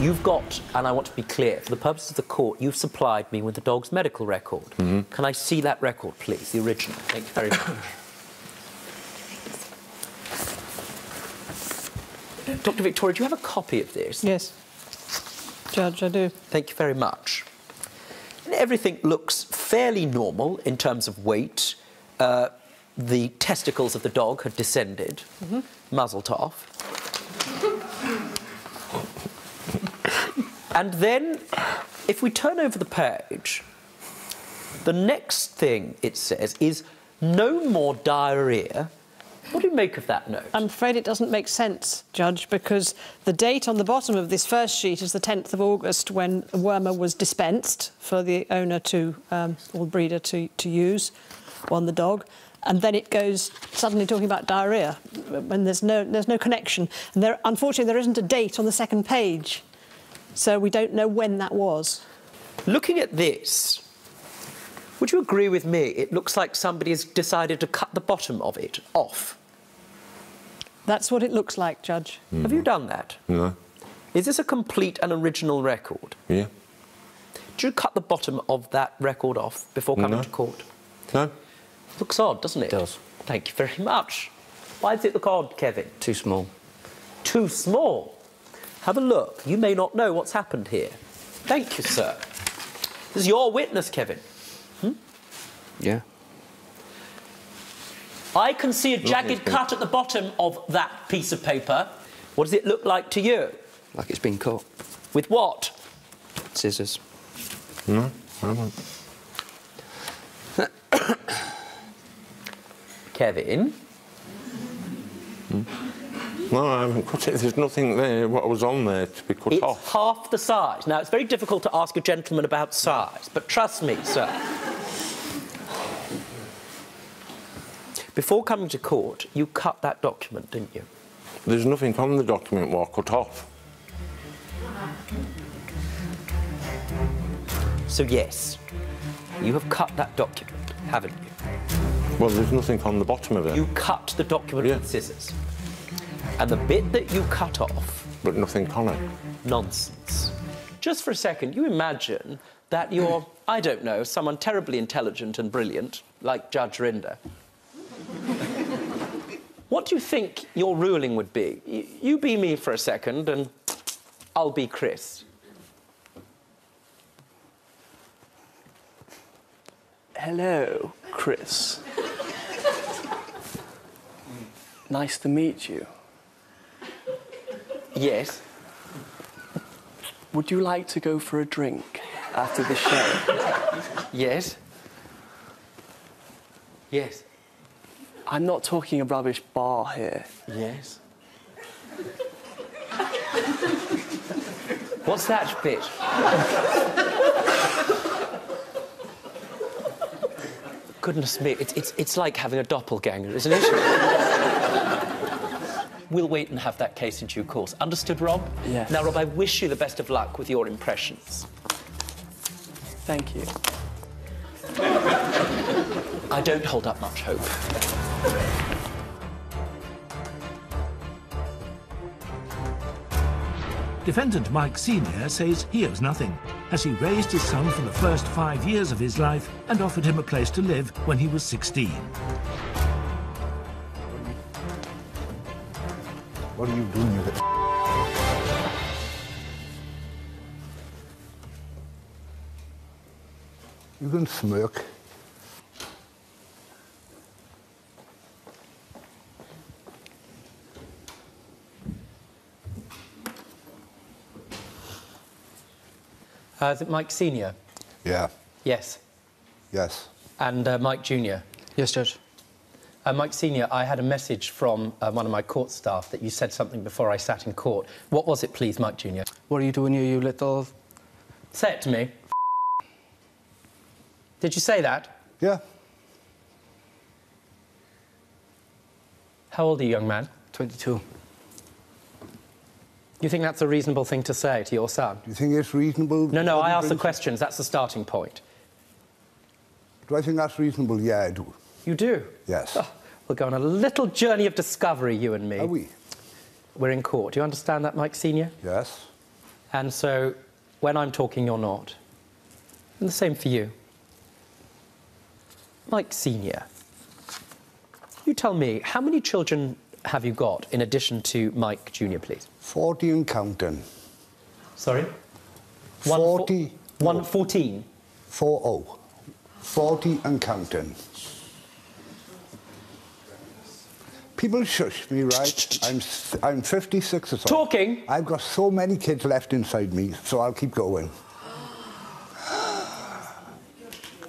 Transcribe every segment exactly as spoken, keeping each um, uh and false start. You've got, and I want to be clear, for the purposes of the court, you've supplied me with the dog's medical record. Mm-hmm. Can I see that record, please, the original? Thank you very much. Doctor Victoria, do you have a copy of this? Yes, Judge, I do. Thank you very much. Everything looks fairly normal in terms of weight. Uh, the testicles of the dog had descended, mm-hmm. muzzled off. And then, if we turn over the page, the next thing it says is no more diarrhoea. What do you make of that note? I'm afraid it doesn't make sense, Judge, because the date on the bottom of this first sheet is the tenth of August, when Wormer was dispensed for the owner to, um, or breeder to, to use on the dog. And then it goes suddenly talking about diarrhoea, when there's no, there's no connection. And there, unfortunately, there isn't a date on the second page. So we don't know when that was. Looking at this, would you agree with me? It looks like somebody has decided to cut the bottom of it off. That's what it looks like, Judge. Mm. Have you done that? No. Is this a complete and original record? Yeah. Did you cut the bottom of that record off before coming no. to court? No. Looks odd, doesn't it? It does. Thank you very much. Why does it look odd, Kevin? Too small. Too small? Have a look. You may not know what's happened here. Thank you, sir. This is your witness, Kevin. Hmm? Yeah. I can see a jagged cut at the bottom of that piece of paper. What does it look like to you? Like it's been cut. With what? Scissors. No, I won't. Kevin? Hmm? No, I haven't cut it. There's nothing there, what was on there, to be cut off. It's half the size. Now, it's very difficult to ask a gentleman about size, but trust me, sir. Before coming to court, you cut that document, didn't you? There's nothing on the document what I cut off. So, yes, you have cut that document, haven't you? Well, there's nothing on the bottom of it. You cut the document yeah. with scissors. And the bit that you cut off... But nothing on it. Nonsense. Just for a second, you imagine that you're, I don't know, someone terribly intelligent and brilliant, like Judge Rinder. What do you think your ruling would be? Y you be me for a second and I'll be Chris. Hello, Chris. Nice to meet you. Yes. Would you like to go for a drink after the show? Yes. Yes. I'm not talking a rubbish bar here. Yes. What's that bit? Goodness me, it's, it's, it's like having a doppelganger, isn't it? We'll wait and have that case in due course. Understood, Rob? Yes. Now, Rob, I wish you the best of luck with your impressions. Thank you. I don't hold up much hope. Defendant Mike Senior says he owes nothing, as he raised his son for the first five years of his life and offered him a place to live when he was sixteen. What are you doing with it? You can smirk. Uh, is it Mike Senior? Yeah. Yes. Yes. And uh, Mike Junior? Yes, Judge. Uh, Mike Senior, I had a message from uh, one of my court staff that you said something before I sat in court. What was it, please, Mike Junior? What are you doing here, you little... Say it to me. Did you say that? Yeah. How old are you, young man? twenty-two. You think that's a reasonable thing to say to your son? Do you think it's reasonable? No, no, I asked the questions. That's the starting point. Do I think that's reasonable? Yeah, I do. You do? Yes. Oh, we'll go on a little journey of discovery, you and me. Are we? We're in court. Do you understand that, Mike Senior? Yes. And so when I'm talking, you're not. And the same for you. Mike Senior, you tell me, how many children have you got in addition to Mike Junior, please? Fourteen counting. Sorry? Forty. One, one fourteen? Four oh. Forty and counting. People shush me, right? I'm, I'm fifty-six or so. Talking? I've got so many kids left inside me, so I'll keep going.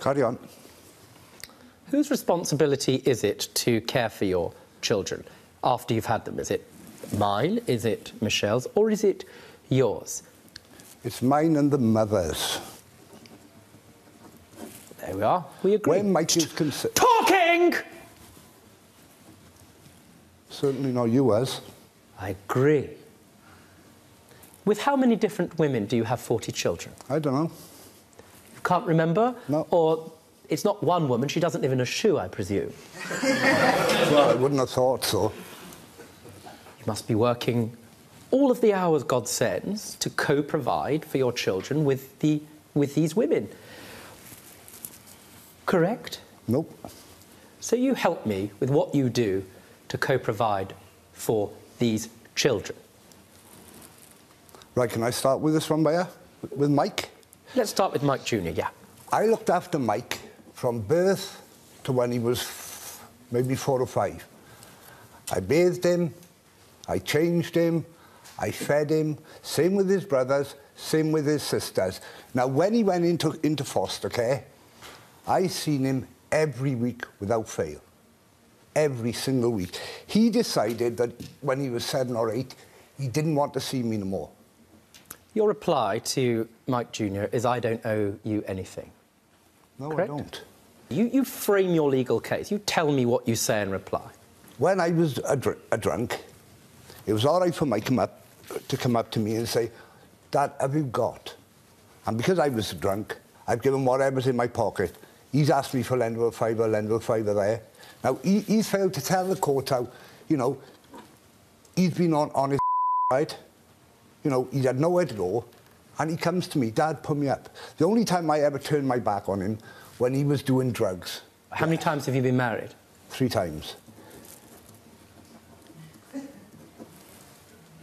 Carry on. Whose responsibility is it to care for your children after you've had them? Is it mine, is it Michelle's, or is it yours? It's mine and the mother's. There we are. We agree. When Mike is concerned... Talking! Certainly not you, as. I agree. With how many different women do you have forty children? I don't know. You can't remember? No. Or... It's not one woman, she doesn't live in a shoe, I presume. Well, I wouldn't have thought so. You must be working all of the hours God sends to co-provide for your children with, the, with these women. Correct? Nope. So you help me with what you do to co-provide for these children. Right, can I start with this one, Maria? With Mike? Let's start with Mike Junior, yeah. I looked after Mike from birth to when he was maybe four or five. I bathed him, I changed him, I fed him. Same with his brothers, same with his sisters. Now, when he went into, into foster care, I seen him every week without fail. Every single week. He decided that when he was seven or eight, he didn't want to see me no more. Your reply to Mike Junior is, I don't owe you anything. No, correct? I don't. You, you frame your legal case. You tell me what you say in reply. When I was a, dr a drunk, it was all right for Mike come up, to come up to me and say, Dad, have you got? And because I was drunk, I've given whatever's in my pocket. He's asked me for lend of a fiver, lend of a fiver there. Now, he, he failed to tell the court how, you know, he's been on, on his right? You know, he had nowhere to go. And he comes to me, Dad, put me up. The only time I ever turned my back on him, when he was doing drugs. How yeah. many times have you been married? Three times.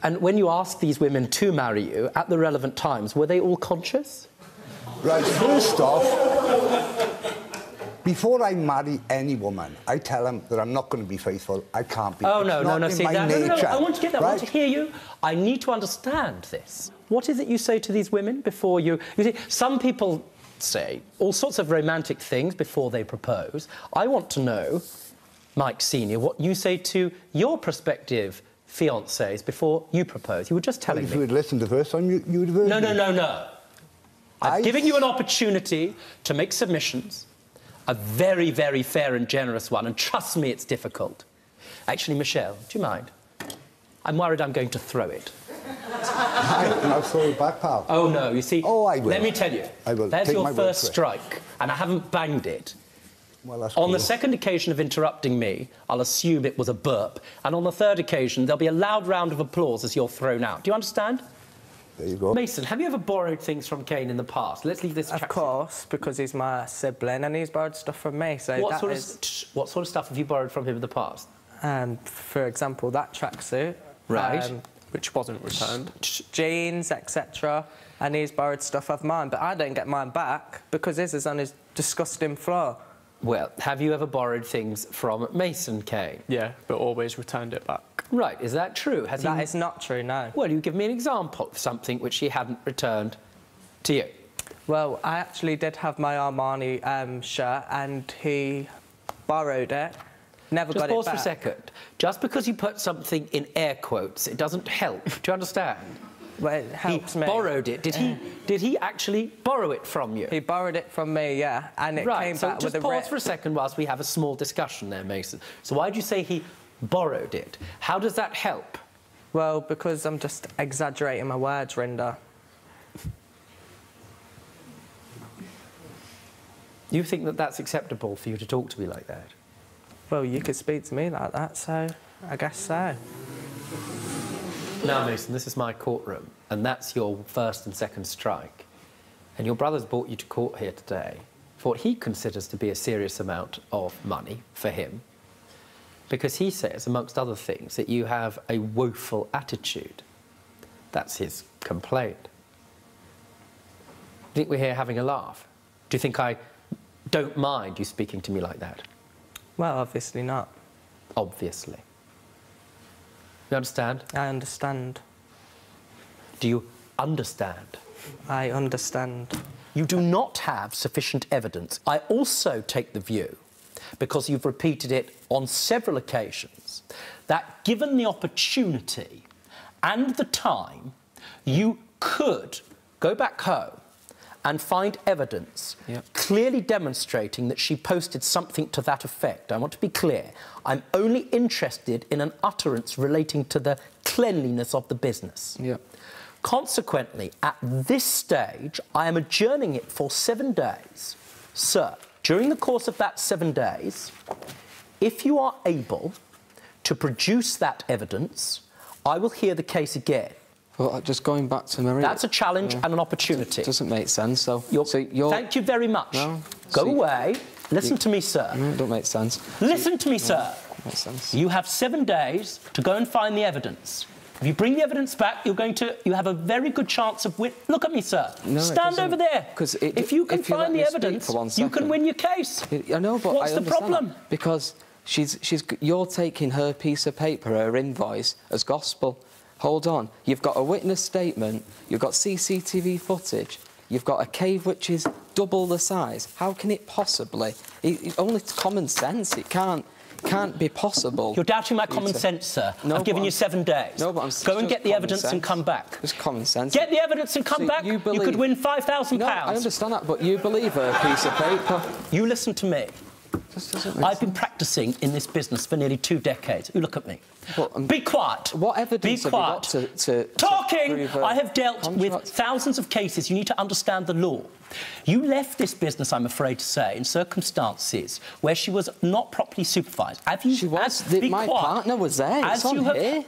And when you asked these women to marry you, at the relevant times, were they all conscious? Right, first off, before I marry any woman, I tell them that I'm not going to be faithful, I can't be. Oh, no, no, no, see, that, no, no, no, I want to get that, right? I want to hear you. I need to understand this. What is it you say to these women before you... You see, some people say all sorts of romantic things before they propose. I want to know, Mike Senior, what you say to your prospective fiancés before you propose. You were just telling well, if me... If you had listened the first time, you, you would have... No, no, no, no. I've I've... given you an opportunity to make submissions, a very, very fair and generous one, and trust me, it's difficult. Actually, Michelle, do you mind? I'm worried I'm going to throw it. And I'll throw it back, pal. Oh, no, you see... Oh, I will. Let me tell you. I will. There's your first strike, and I haven't banged it. Well, that's on cool. the second occasion of interrupting me, I'll assume it was a burp, and on the third occasion, there'll be a loud round of applause as you're thrown out. Do you understand? There you go. Mason, have you ever borrowed things from Kane in the past? Let's leave this chat. Of course, because he's my sibling, and he's borrowed stuff from me, so what that sort is... Of, what sort of stuff have you borrowed from him in the past? Um, for example, that tracksuit. Right. Um, which wasn't returned, jeans, et cetera, and he's borrowed stuff of mine, but I don't get mine back because his is on his disgusting floor. Well, have you ever borrowed things from Mason Kane? Yeah, but always returned it back. Right, is that true? Has that he... is not true, no. Well, you give me an example of something which he hadn't returned to you. Well, I actually did have my Armani um, shirt, and he borrowed it. Never got it back. Just pause for a second. Just because you put something in air quotes, it doesn't help. Do you understand? Well, it helps me. He borrowed it. Did he? Did he actually borrow it from you? He borrowed it from me, yeah, and it came back with a rip. Right. So just pause for a second whilst we have a small discussion there, Mason. So why do you say he borrowed it? How does that help? Well, because I'm just exaggerating my words, Rinder. You think that that's acceptable for you to talk to me like that? Well, you could speak to me like that, so I guess so. Now, Mason, this is my courtroom, and that's your first and second strike. And your brother's brought you to court here today for what he considers to be a serious amount of money for him, because he says, amongst other things, that you have a woeful attitude. That's his complaint. Do you think we're here having a laugh? Do you think I don't mind you speaking to me like that? Well, obviously not. Obviously. You understand? I understand. Do you understand? I understand. You do not have sufficient evidence. I also take the view, because you've repeated it on several occasions, that given the opportunity and the time, you could go back home and find evidence yep. clearly demonstrating that she posted something to that effect. I want to be clear. I'm only interested in an utterance relating to the cleanliness of the business. Yep. Consequently, at this stage, I am adjourning it for seven days. Sir, during the course of that seven days, if you are able to produce that evidence, I will hear the case again. Well, just going back to Maria... That's a challenge yeah. and an opportunity. It doesn't make sense, so... You're, so you're... Thank you very much. No, Go so you, away. Listen you, to me, sir. No, it don't make sense. Listen so you, to me, no, sir. Makes sense. You have seven days to go and find the evidence. If you bring the evidence back, you're going to... You have a very good chance of win... Look at me, sir. No, Stand over there. Because if you can if you find the evidence, you can win your case. I know, but What's I the problem? That. Because she's, she's, you're taking her piece of paper, her invoice, as gospel. Hold on. You've got a witness statement, you've got C C T V footage, you've got a cave which is double the size. How can it possibly... It, it, only common sense. It can't, can't be possible. You're doubting my common to... sense, sir. No, I've given you seven days. No, but I'm... Go and get the evidence sense. and come back. It's common sense. Get the evidence and come so back. You, believe... you could win five thousand pounds. No, I understand that, but you believe her piece of paper. You listen to me. I've been practising in this business for nearly two decades. You look at me. What, um, Be quiet. What evidence Be quiet. have you got to... to Talking! To I have dealt contract. with thousands of cases. You need to understand the law. You left this business, I'm afraid to say, in circumstances where she was not properly supervised. Have you... She was. As, the, my quiet. partner was there. As it's on have, here.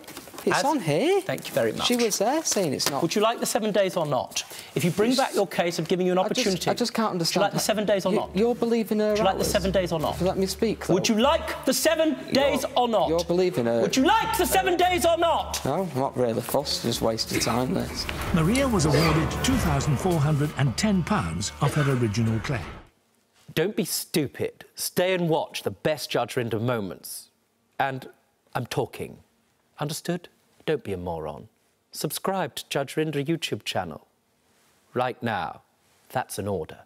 It's as, on here. Thank you very much. She was there saying it's not... Would you like the seven days or not? If you bring it's, back your case, I'm giving you an opportunity. I just, I just can't understand. Would you like the seven days or you, not? You're believing her... Would you like hours? the seven days or not? Let me speak, though. Would you like the seven you're, days or not? You're believing her... Would you like the seven days or not? No, I'm not really fussed. Just wasted time, this. Maria was awarded two thousand four hundred and ten pounds of her original claim. Don't be stupid. Stay and watch the best Judge Rinder moments. And I'm talking. Understood? Don't be a moron. Subscribe to Judge Rinder YouTube channel. Right now. That's an order.